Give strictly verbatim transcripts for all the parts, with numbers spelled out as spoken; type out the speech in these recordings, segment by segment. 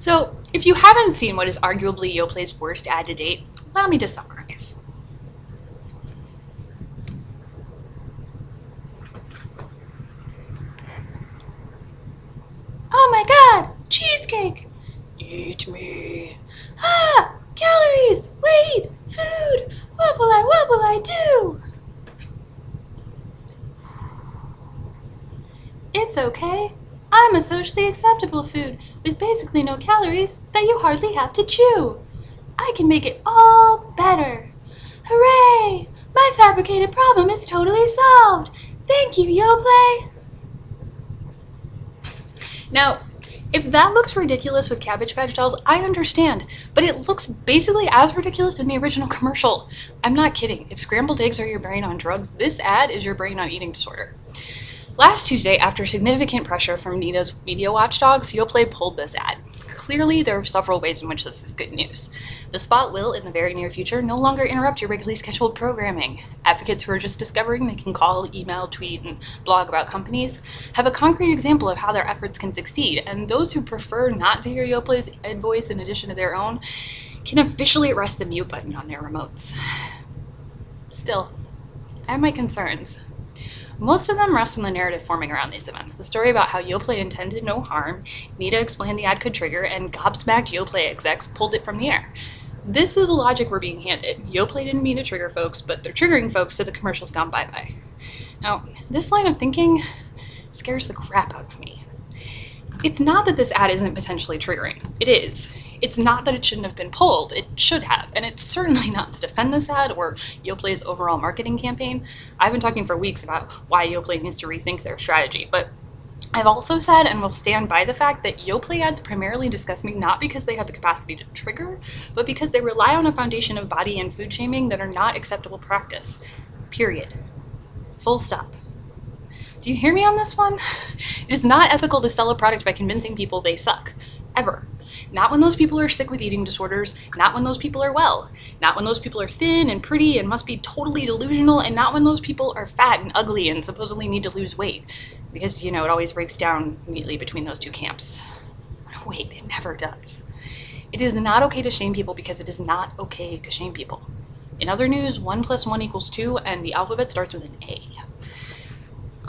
So if you haven't seen what is arguably Yoplait's worst ad to date, allow me to summarize. Oh my god, cheesecake! Eat me! Ah! Calories! Weight! Food! What will I, what will I do? It's okay. I'm a socially acceptable food with basically no calories that you hardly have to chew. I can make it all better. Hooray! My fabricated problem is totally solved. Thank you, Yoplait. Now, if that looks ridiculous with cabbage patch dolls, I understand, but it looks basically as ridiculous in the original commercial. I'm not kidding. If scrambled eggs are your brain on drugs, this ad is your brain on eating disorder. Last Tuesday, after significant pressure from NEDA's media watchdogs, Yoplait pulled this ad. Clearly, there are several ways in which this is good news. The spot will, in the very near future, no longer interrupt your regularly scheduled programming. Advocates who are just discovering they can call, email, tweet, and blog about companies have a concrete example of how their efforts can succeed, and those who prefer not to hear Yoplait's voice in addition to their own can officially rest the mute button on their remotes. Still, I have my concerns. Most of them rest on the narrative forming around these events. The story about how Yoplait intended no harm, NEDA explained the ad could trigger, and gobsmacked Yoplait execs pulled it from the air. This is the logic we're being handed. Yoplait didn't mean to trigger folks, but they're triggering folks, so the commercial's gone bye-bye. Now, this line of thinking scares the crap out of me. It's not that this ad isn't potentially triggering. It is. It's not that it shouldn't have been pulled. It should have. And it's certainly not to defend this ad or Yoplait's overall marketing campaign. I've been talking for weeks about why Yoplait needs to rethink their strategy, but I've also said and will stand by the fact that Yoplait ads primarily disgust me not because they have the capacity to trigger, but because they rely on a foundation of body and food shaming that are not acceptable practice. Period. Full stop. Do you hear me on this one? It is not ethical to sell a product by convincing people they suck. Ever. Not when those people are sick with eating disorders, not when those people are well, not when those people are thin and pretty and must be totally delusional, and not when those people are fat and ugly and supposedly need to lose weight. Because, you know, it always breaks down neatly between those two camps. Wait, it never does. It is not okay to shame people because it is not okay to shame people. In other news, one plus one equals two, and the alphabet starts with an A.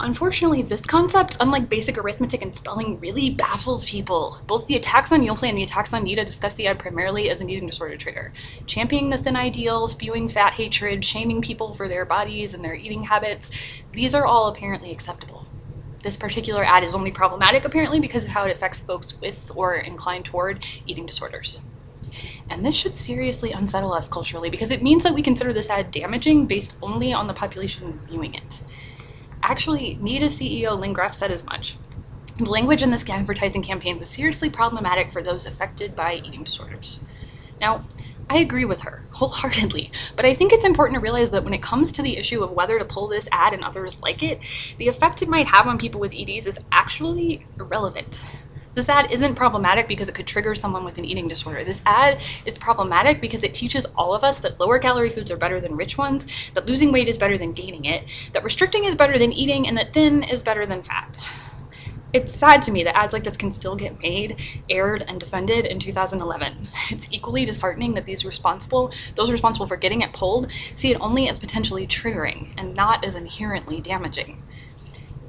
Unfortunately, this concept, unlike basic arithmetic and spelling, really baffles people. Both the attacks on Yoplait and the attacks on NEDA discuss the ad primarily as an eating disorder trigger. Championing the thin ideal, spewing fat hatred, shaming people for their bodies and their eating habits, these are all apparently acceptable. This particular ad is only problematic, apparently, because of how it affects folks with or inclined toward eating disorders. And this should seriously unsettle us culturally, because it means that we consider this ad damaging based only on the population viewing it. Actually, NEDA C E O Lynn Grefe said as much. The language in this advertising campaign was seriously problematic for those affected by eating disorders. Now, I agree with her wholeheartedly, but I think it's important to realize that when it comes to the issue of whether to pull this ad and others like it, the effect it might have on people with E Ds is actually irrelevant. This ad isn't problematic because it could trigger someone with an eating disorder. This ad is problematic because it teaches all of us that lower calorie foods are better than rich ones, that losing weight is better than gaining it, that restricting is better than eating, and that thin is better than fat. It's sad to me that ads like this can still get made, aired, and defended in two thousand eleven. It's equally disheartening that these responsible, those responsible for getting it pulled see it only as potentially triggering and not as inherently damaging.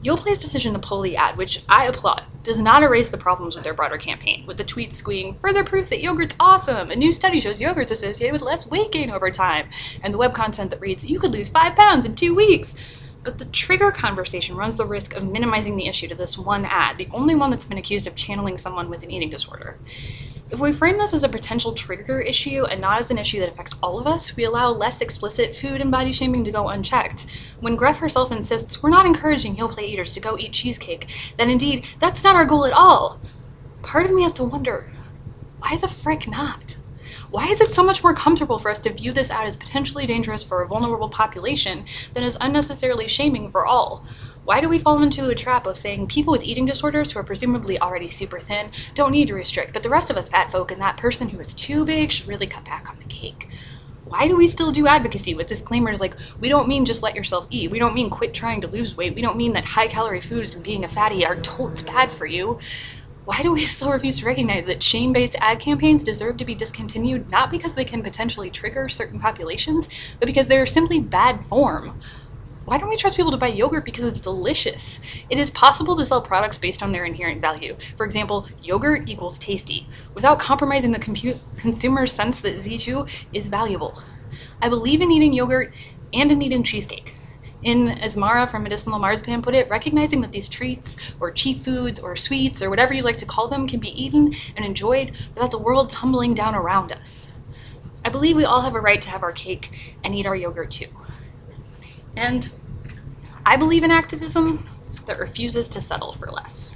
Yoplait's decision to pull the ad, which I applaud, does not erase the problems with their broader campaign, with the tweets squeaking, "Further proof that yogurt's awesome! A new study shows yogurt's associated with less weight gain over time!" and the web content that reads, "You could lose five pounds in two weeks!" But the trigger conversation runs the risk of minimizing the issue to this one ad, the only one that's been accused of channeling someone with an eating disorder. If we frame this as a potential trigger issue and not as an issue that affects all of us, we allow less explicit food and body shaming to go unchecked. When Grefe herself insists we're not encouraging Yoplait eaters to go eat cheesecake, then indeed, that's not our goal at all. Part of me has to wonder, why the frick not? Why is it so much more comfortable for us to view this ad as potentially dangerous for a vulnerable population than as unnecessarily shaming for all? Why do we fall into a trap of saying people with eating disorders who are presumably already super thin don't need to restrict, but the rest of us fat folk and that person who is too big should really cut back on the cake? Why do we still do advocacy with disclaimers like, we don't mean just let yourself eat, we don't mean quit trying to lose weight, we don't mean that high calorie foods and being a fatty are totes bad for you? Why do we still refuse to recognize that shame-based ad campaigns deserve to be discontinued, not because they can potentially trigger certain populations, but because they are simply bad form? Why don't we trust people to buy yogurt because it's delicious? It is possible to sell products based on their inherent value. For example, yogurt equals tasty, without compromising the consumer's sense that Z two is valuable. I believe in eating yogurt and in eating cheesecake. In, as Mara from Medicinal Marspan put it, recognizing that these treats, or cheap foods, or sweets, or whatever you like to call them, can be eaten and enjoyed without the world tumbling down around us. I believe we all have a right to have our cake and eat our yogurt too. And I believe in activism that refuses to settle for less.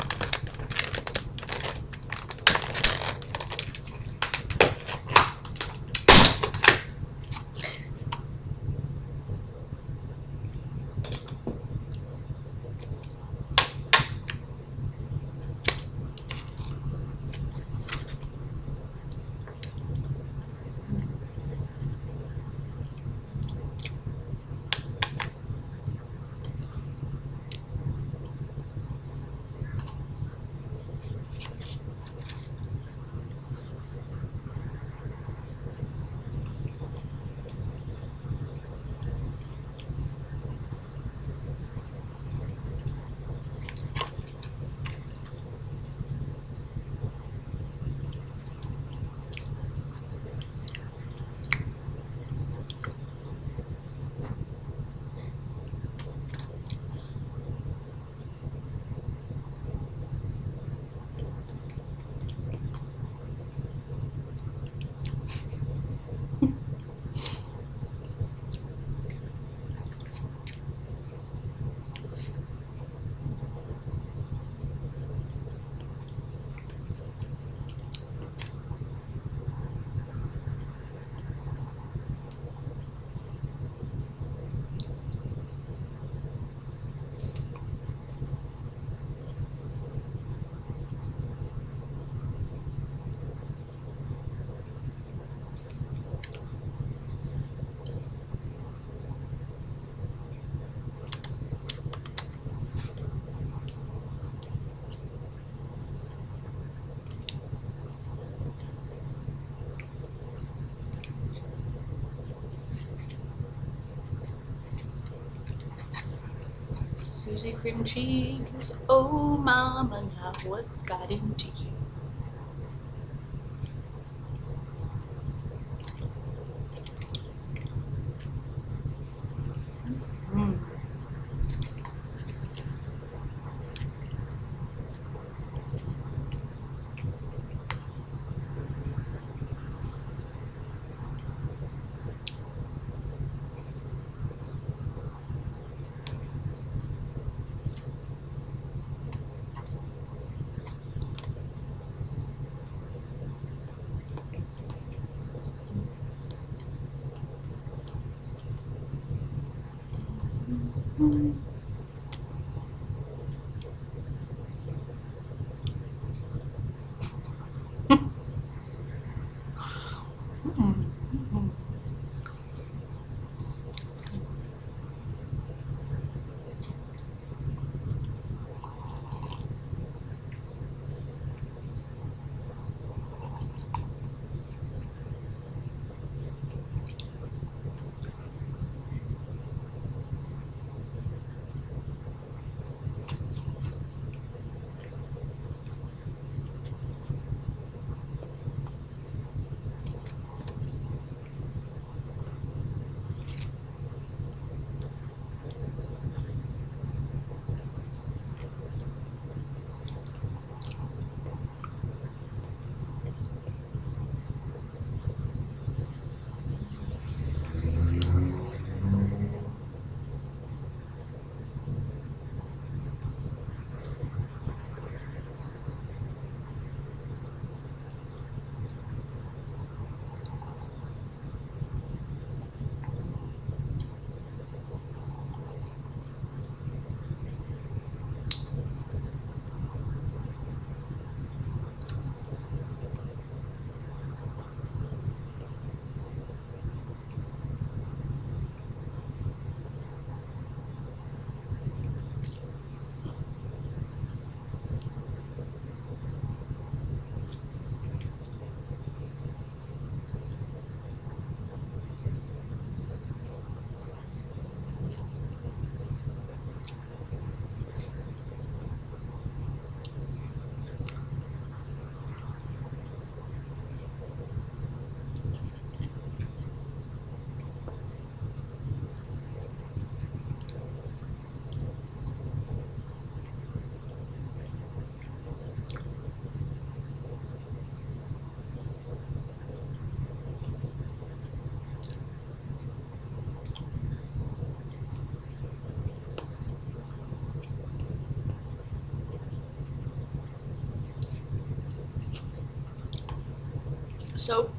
Susie cream cheese, oh mama, now what's got into you? So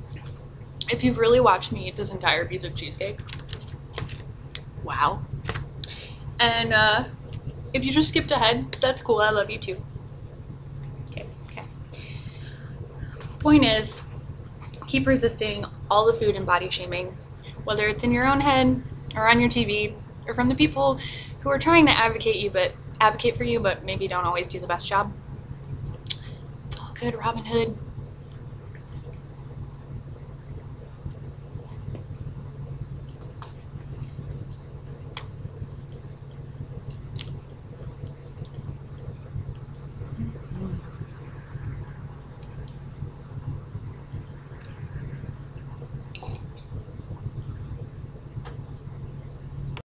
if you've really watched me eat this entire piece of cheesecake, wow. And uh, if you just skipped ahead, that's cool. I love you too. Okay, okay. Point is, keep resisting all the food and body shaming, whether it's in your own head or on your T V or from the people who are trying to advocate you, but advocate for you, but maybe don't always do the best job. It's all good, Robin Hood.